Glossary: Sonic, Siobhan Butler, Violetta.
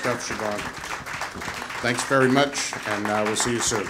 stuff, Siobhan. Thanks very much, and we'll see you soon.